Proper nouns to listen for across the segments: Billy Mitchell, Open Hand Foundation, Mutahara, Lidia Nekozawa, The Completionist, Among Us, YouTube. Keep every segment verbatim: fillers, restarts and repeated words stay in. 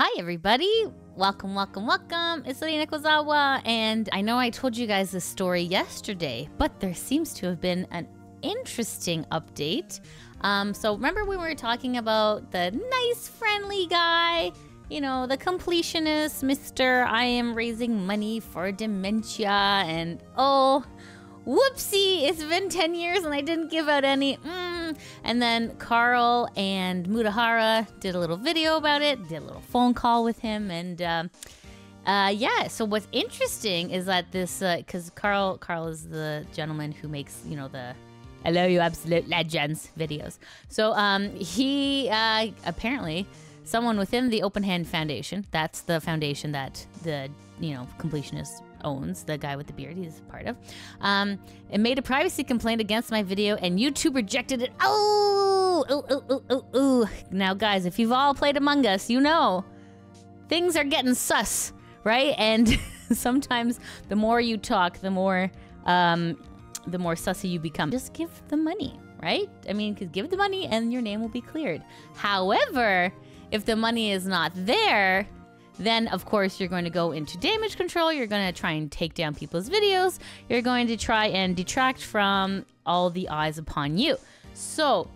Hi everybody, welcome, welcome, welcome. It's Lidia Nekozawa, and I know I told you guys this story yesterday, but there seems to have been an interesting update. Um, so remember when we were talking about the nice, friendly guy, you know, the completionist, Mister I am raising money for dementia, and oh, whoopsie, it's been ten years and I didn't give out any. Mm. And then Carl and Mutahara did a little video about it, did a little phone call with him. And um, uh, yeah, so what's interesting is that this, because uh, Carl Carl is the gentleman who makes, you know, the Hello, You Absolute Legends videos. So um, he uh, apparently, someone within the Open Hand Foundation, that's the foundation that the, you know, completionist owns, the guy with the beard he's part of, um, and made a privacy complaint against my video, and YouTube rejected it. Oh, ooh, ooh, ooh, ooh, ooh. Now, guys, if you've all played Among Us, you know things are getting sus, right? And sometimes the more you talk, the more, um, the more sussy you become. Just give the money, right? I mean, because give the money and your name will be cleared. However, if the money is not there, then of course you're going to go into damage control, you're going to try and take down people's videos, you're going to try and detract from all the eyes upon you. So,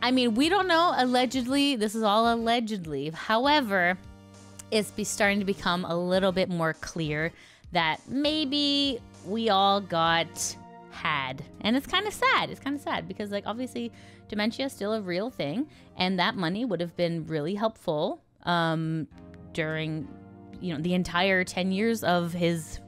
I mean, we don't know, allegedly, this is all allegedly, however, it's be starting to become a little bit more clear that maybe we all got had. And it's kind of sad, it's kind of sad, because like obviously dementia is still a real thing, and that money would have been really helpful, um, during, you know, the entire ten years of his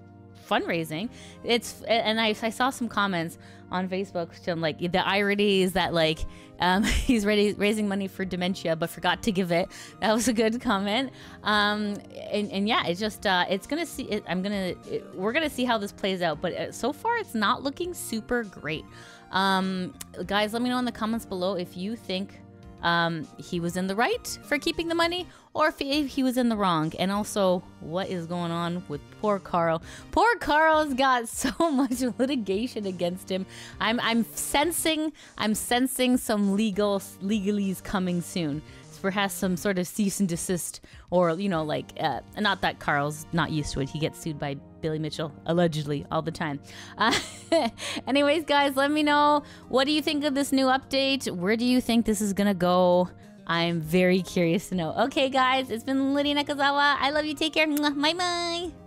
fundraising. It's, and I, I saw some comments on Facebook to him, like the irony is that like um, he's ready, raising money for dementia but forgot to give it. That was a good comment. Um, and, and yeah, it's just uh, it's gonna see. It, I'm gonna it, we're gonna see how this plays out. But it, so far, it's not looking super great. Um, guys, let me know in the comments below if you think Um, he was in the right for keeping the money, or if he, if he was in the wrong. And also, what is going on with poor Carl? Poor Carl's got so much litigation against him. I'm I'm sensing I'm sensing some legal legalese coming soon. Perhaps some sort of cease and desist, or you know, like uh, not that Carl's not used to it. He gets sued by Billy Mitchell allegedly all the time. Uh, anyways, guys, let me know, what do you think of this new update? Where do you think this is gonna go? I'm very curious to know. Okay, guys, it's been Lidia Nekozawa. I love you. Take care. Bye bye.